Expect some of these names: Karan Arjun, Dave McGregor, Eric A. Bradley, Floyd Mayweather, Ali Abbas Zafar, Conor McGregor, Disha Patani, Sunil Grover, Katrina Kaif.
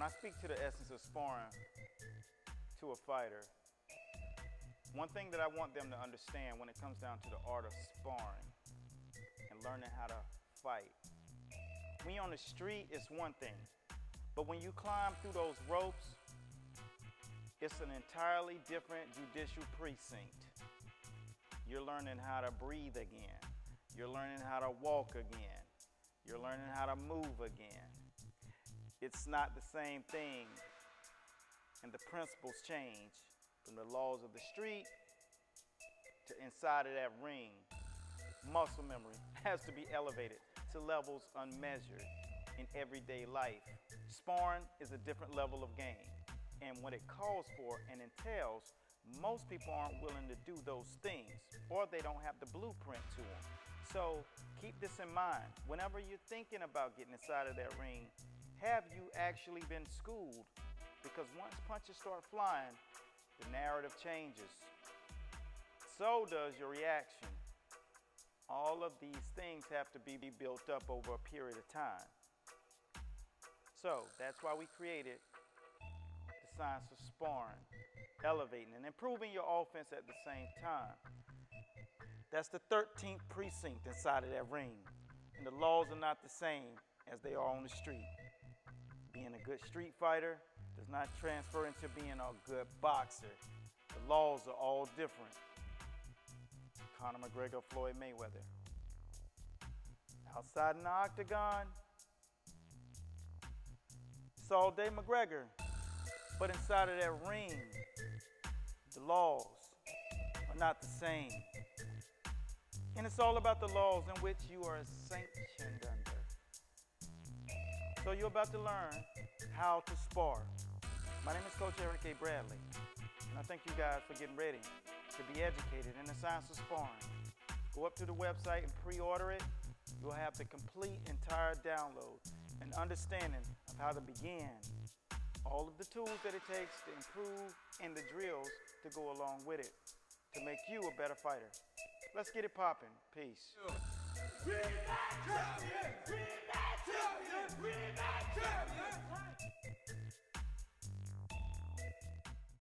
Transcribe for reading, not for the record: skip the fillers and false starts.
When I speak to the essence of sparring to a fighter, one thing that I want them to understand when it comes down to the art of sparring and learning how to fight. When you're on the street, it's one thing. But when you climb through those ropes, it's an entirely different judicial precinct. You're learning how to breathe again. You're learning how to walk again. You're learning how to move again. It's not the same thing. And the principles change from the laws of the street to inside of that ring. Muscle memory has to be elevated to levels unmeasured in everyday life. Sparring is a different level of game, and what it calls for and entails, most people aren't willing to do those things, or they don't have the blueprint to them. So keep this in mind. Whenever you're thinking about getting inside of that ring, have you actually been schooled? Because once punches start flying, the narrative changes. So does your reaction. All of these things have to be built up over a period of time. So that's why we created the science of sparring, elevating and improving your offense at the same time. That's the 13th precinct inside of that ring. And the laws are not the same as they are on the street. Being a good street fighter does not transfer into being a good boxer. The laws are all different. Conor McGregor, Floyd Mayweather. Outside in the octagon, it's all Dave McGregor. But inside of that ring, the laws are not the same. And it's all about the laws in which you are sanctioned under. So you're about to learn how to spar. My name is Coach Eric A. Bradley, and I thank you guys for getting ready to be educated in the science of sparring. Go up to the website and pre-order it. You'll have the complete entire download and understanding of how to begin, all of the tools that it takes to improve and the drills to go along with it to make you a better fighter. Let's get it popping. Peace. Champion.